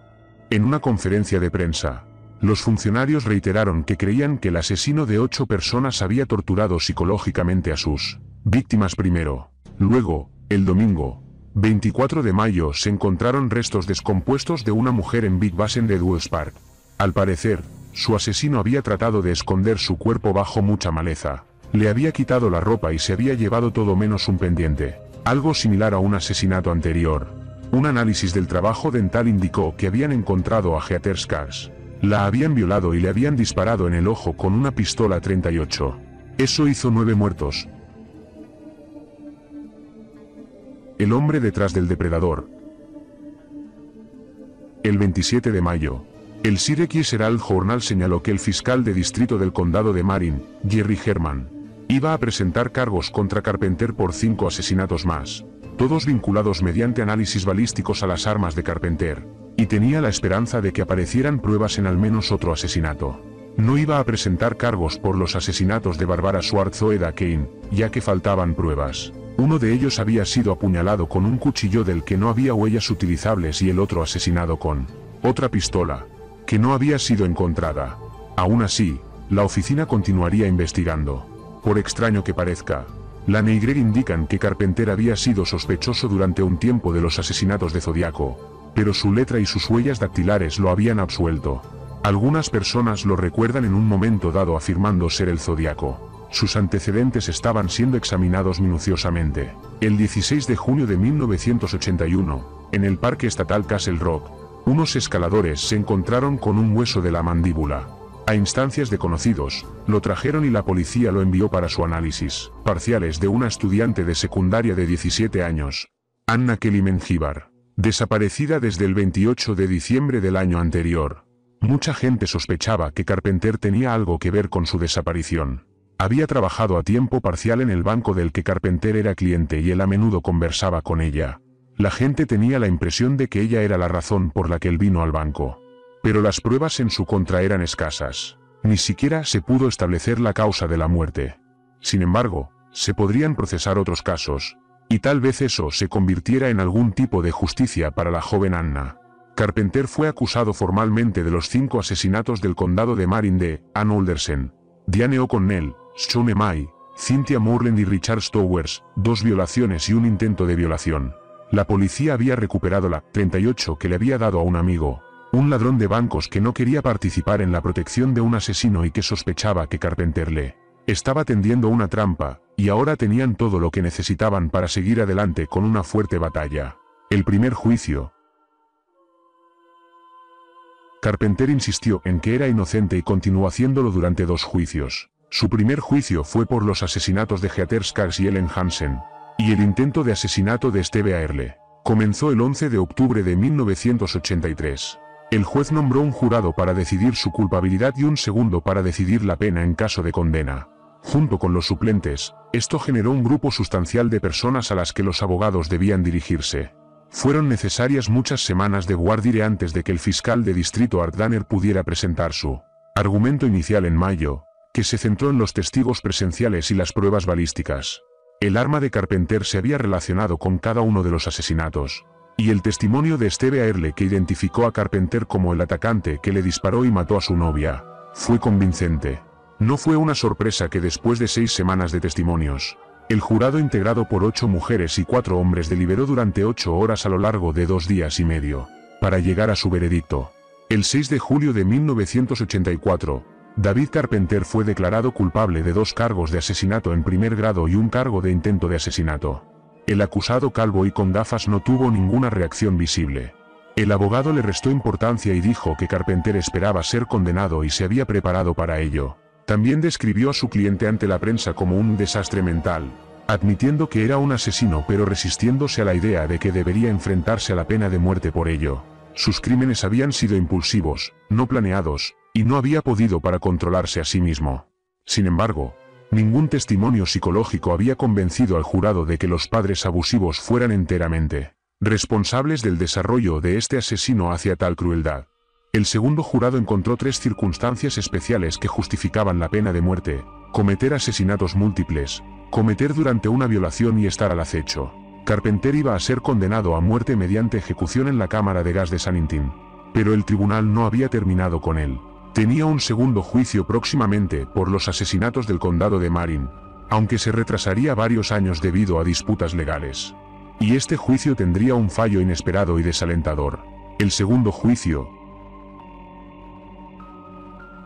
En una conferencia de prensa, los funcionarios reiteraron que creían que el asesino de ocho personas había torturado psicológicamente a sus víctimas primero. Luego, el domingo, veinticuatro de mayo, se encontraron restos descompuestos de una mujer en Big Basin de Edwards Park. Al parecer, su asesino había tratado de esconder su cuerpo bajo mucha maleza. Le había quitado la ropa y se había llevado todo menos un pendiente, algo similar a un asesinato anterior. Un análisis del trabajo dental indicó que habían encontrado a Heather Scars. La habían violado y le habían disparado en el ojo con una pistola treinta y ocho. Eso hizo nueve muertos. El hombre detrás del depredador. El veintisiete de mayo, el Syracuse Herald Journal señaló que el fiscal de distrito del condado de Marin, Jerry Herman, iba a presentar cargos contra Carpenter por cinco asesinatos más, todos vinculados mediante análisis balísticos a las armas de Carpenter, y tenía la esperanza de que aparecieran pruebas en al menos otro asesinato. No iba a presentar cargos por los asesinatos de Barbara Schwartz o Edda Kane, ya que faltaban pruebas. Uno de ellos había sido apuñalado con un cuchillo del que no había huellas utilizables y el otro asesinado con otra pistola, que no había sido encontrada. Aún así, la oficina continuaría investigando. Por extraño que parezca, la N Y indican que Carpenter había sido sospechoso durante un tiempo de los asesinatos de Zodíaco, pero su letra y sus huellas dactilares lo habían absuelto. Algunas personas lo recuerdan en un momento dado afirmando ser el Zodíaco. Sus antecedentes estaban siendo examinados minuciosamente. El dieciséis de junio de mil novecientos ochenta y uno, en el parque estatal Castle Rock, unos escaladores se encontraron con un hueso de la mandíbula. A instancias de conocidos, lo trajeron y la policía lo envió para su análisis. Parciales de una estudiante de secundaria de diecisiete años, Anna Kelly Menjivar, desaparecida desde el veintiocho de diciembre del año anterior. Mucha gente sospechaba que Carpenter tenía algo que ver con su desaparición. Había trabajado a tiempo parcial en el banco del que Carpenter era cliente y él a menudo conversaba con ella. La gente tenía la impresión de que ella era la razón por la que él vino al banco. Pero las pruebas en su contra eran escasas. Ni siquiera se pudo establecer la causa de la muerte. Sin embargo, se podrían procesar otros casos, y tal vez eso se convirtiera en algún tipo de justicia para la joven Anna. Carpenter fue acusado formalmente de los cinco asesinatos del condado de Marin de Ann Anderson, Diana O'Connell, Shauna May, Cindy Morland y Rick Stowers, dos violaciones y un intento de violación. La policía había recuperado la treinta y ocho que le había dado a un amigo, un ladrón de bancos que no quería participar en la protección de un asesino y que sospechaba que Carpenter le estaba tendiendo una trampa, y ahora tenían todo lo que necesitaban para seguir adelante con una fuerte batalla. El primer juicio. Carpenter insistió en que era inocente y continuó haciéndolo durante dos juicios. Su primer juicio fue por los asesinatos de Heather Roxanskas y Helen Jansen, y el intento de asesinato de Steven Haertle. Comenzó el once de octubre de mil novecientos ochenta y tres. El juez nombró un jurado para decidir su culpabilidad y un segundo para decidir la pena en caso de condena. Junto con los suplentes, esto generó un grupo sustancial de personas a las que los abogados debían dirigirse. Fueron necesarias muchas semanas de guardia antes de que el fiscal de distrito Art Danner pudiera presentar su argumento inicial en mayo, que se centró en los testigos presenciales y las pruebas balísticas. El arma de Carpenter se había relacionado con cada uno de los asesinatos, y el testimonio de Steven Haertle, que identificó a Carpenter como el atacante que le disparó y mató a su novia, fue convincente. No fue una sorpresa que después de seis semanas de testimonios, el jurado integrado por ocho mujeres y cuatro hombres deliberó durante ocho horas a lo largo de dos días y medio, para llegar a su veredicto. El seis de julio de mil novecientos ochenta y cuatro, David Carpenter fue declarado culpable de dos cargos de asesinato en primer grado y un cargo de intento de asesinato. El acusado, calvo y con gafas, no tuvo ninguna reacción visible. El abogado le restó importancia y dijo que Carpenter esperaba ser condenado y se había preparado para ello. También describió a su cliente ante la prensa como un desastre mental, admitiendo que era un asesino pero resistiéndose a la idea de que debería enfrentarse a la pena de muerte por ello. Sus crímenes habían sido impulsivos, no planeados, y no había podido para controlarse a sí mismo. Sin embargo, ningún testimonio psicológico había convencido al jurado de que los padres abusivos fueran enteramente responsables del desarrollo de este asesino hacia tal crueldad. El segundo jurado encontró tres circunstancias especiales que justificaban la pena de muerte: cometer asesinatos múltiples, cometer durante una violación y estar al acecho. Carpenter iba a ser condenado a muerte mediante ejecución en la cámara de gas de San Quintín, pero el tribunal no había terminado con él. Tenía un segundo juicio próximamente por los asesinatos del condado de Marin, aunque se retrasaría varios años debido a disputas legales. Y este juicio tendría un fallo inesperado y desalentador. El segundo juicio.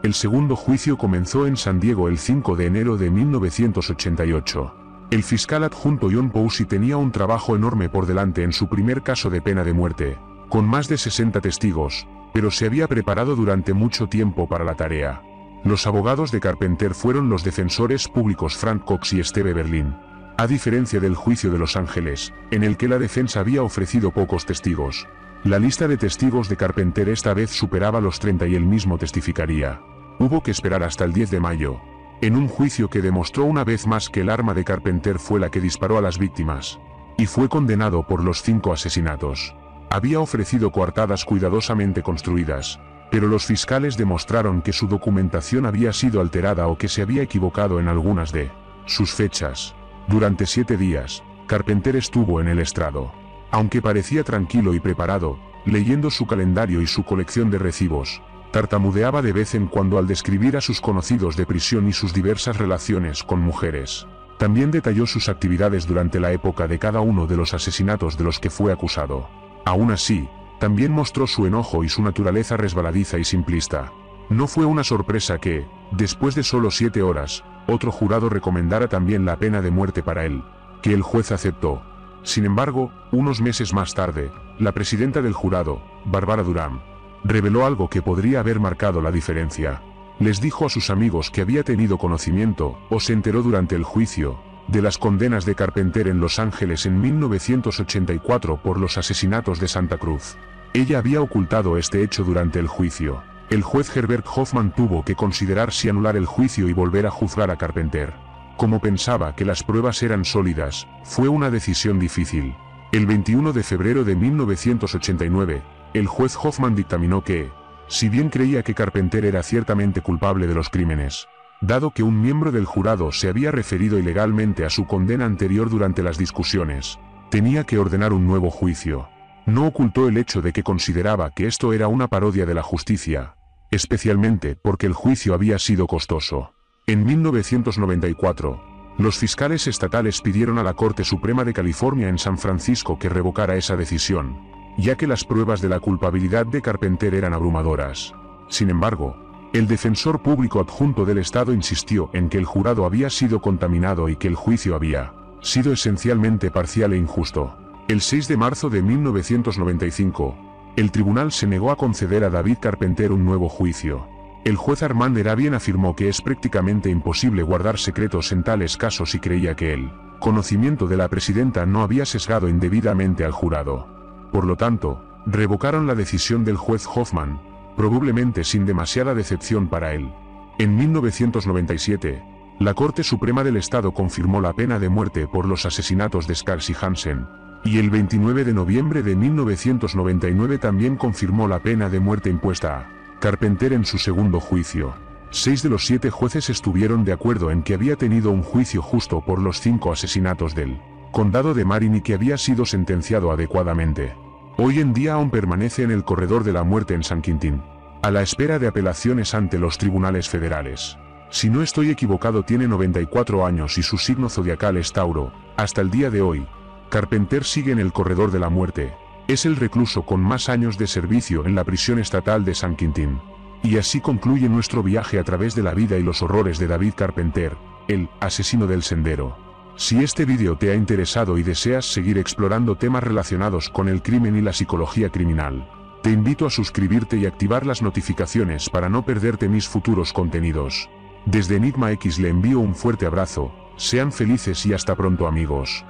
El segundo juicio comenzó en San Diego el cinco de enero de mil novecientos ochenta y ocho. El fiscal adjunto John Posey tenía un trabajo enorme por delante en su primer caso de pena de muerte, con más de sesenta testigos, pero se había preparado durante mucho tiempo para la tarea. Los abogados de Carpenter fueron los defensores públicos Frank Cox y Steve Berlin. A diferencia del juicio de Los Ángeles, en el que la defensa había ofrecido pocos testigos, la lista de testigos de Carpenter esta vez superaba los treinta y él mismo testificaría. Hubo que esperar hasta el diez de mayo, en un juicio que demostró una vez más que el arma de Carpenter fue la que disparó a las víctimas, y fue condenado por los cinco asesinatos. Había ofrecido coartadas cuidadosamente construidas, pero los fiscales demostraron que su documentación había sido alterada o que se había equivocado en algunas de sus fechas. Durante siete días, Carpenter estuvo en el estrado. Aunque parecía tranquilo y preparado, leyendo su calendario y su colección de recibos, tartamudeaba de vez en cuando al describir a sus conocidos de prisión y sus diversas relaciones con mujeres. También detalló sus actividades durante la época de cada uno de los asesinatos de los que fue acusado. Aún así, también mostró su enojo y su naturaleza resbaladiza y simplista. No fue una sorpresa que, después de solo siete horas, otro jurado recomendara también la pena de muerte para él, que el juez aceptó. Sin embargo, unos meses más tarde, la presidenta del jurado, Barbara Durham, reveló algo que podría haber marcado la diferencia. les dijo a sus amigos que había tenido conocimiento, o se enteró durante el juicio, de las condenas de Carpenter en Los Ángeles en mil novecientos ochenta y cuatro por los asesinatos de Santa Cruz. Ella había ocultado este hecho durante el juicio. El juez Herbert Hoffman tuvo que considerar si anular el juicio y volver a juzgar a Carpenter. Como pensaba que las pruebas eran sólidas, fue una decisión difícil. El veintiuno de febrero de mil novecientos ochenta y nueve, el juez Hoffman dictaminó que, si bien creía que Carpenter era ciertamente culpable de los crímenes, dado que un miembro del jurado se había referido ilegalmente a su condena anterior durante las discusiones, tenía que ordenar un nuevo juicio. No ocultó el hecho de que consideraba que esto era una parodia de la justicia, especialmente porque el juicio había sido costoso. En mil novecientos noventa y cuatro, los fiscales estatales pidieron a la Corte Suprema de California en San Francisco que revocara esa decisión, ya que las pruebas de la culpabilidad de Carpenter eran abrumadoras. Sin embargo, el defensor público adjunto del Estado insistió en que el jurado había sido contaminado y que el juicio había sido esencialmente parcial e injusto. El seis de marzo de mil novecientos noventa y cinco, el tribunal se negó a conceder a David Carpenter un nuevo juicio. El juez Armand Erabian afirmó que es prácticamente imposible guardar secretos en tales casos y creía que el conocimiento de la presidenta no había sesgado indebidamente al jurado. Por lo tanto, revocaron la decisión del juez Hoffman, probablemente sin demasiada decepción para él. En mil novecientos noventa y siete, la Corte Suprema del Estado confirmó la pena de muerte por los asesinatos de Skars y Hansen, y el veintinueve de noviembre de mil novecientos noventa y nueve también confirmó la pena de muerte impuesta a Carpenter en su segundo juicio. Seis de los siete jueces estuvieron de acuerdo en que había tenido un juicio justo por los cinco asesinatos del condado de Marin y que había sido sentenciado adecuadamente. Hoy en día aún permanece en el corredor de la muerte en San Quintín, a la espera de apelaciones ante los tribunales federales. Si no estoy equivocado, tiene noventa y cuatro años y su signo zodiacal es Tauro. Hasta el día de hoy, Carpenter sigue en el corredor de la muerte. Es el recluso con más años de servicio en la prisión estatal de San Quintín. Y así concluye nuestro viaje a través de la vida y los horrores de David Carpenter, el asesino del sendero. Si este vídeo te ha interesado y deseas seguir explorando temas relacionados con el crimen y la psicología criminal, te invito a suscribirte y activar las notificaciones para no perderte mis futuros contenidos. Desde Enigma equis le envío un fuerte abrazo, sean felices y hasta pronto, amigos.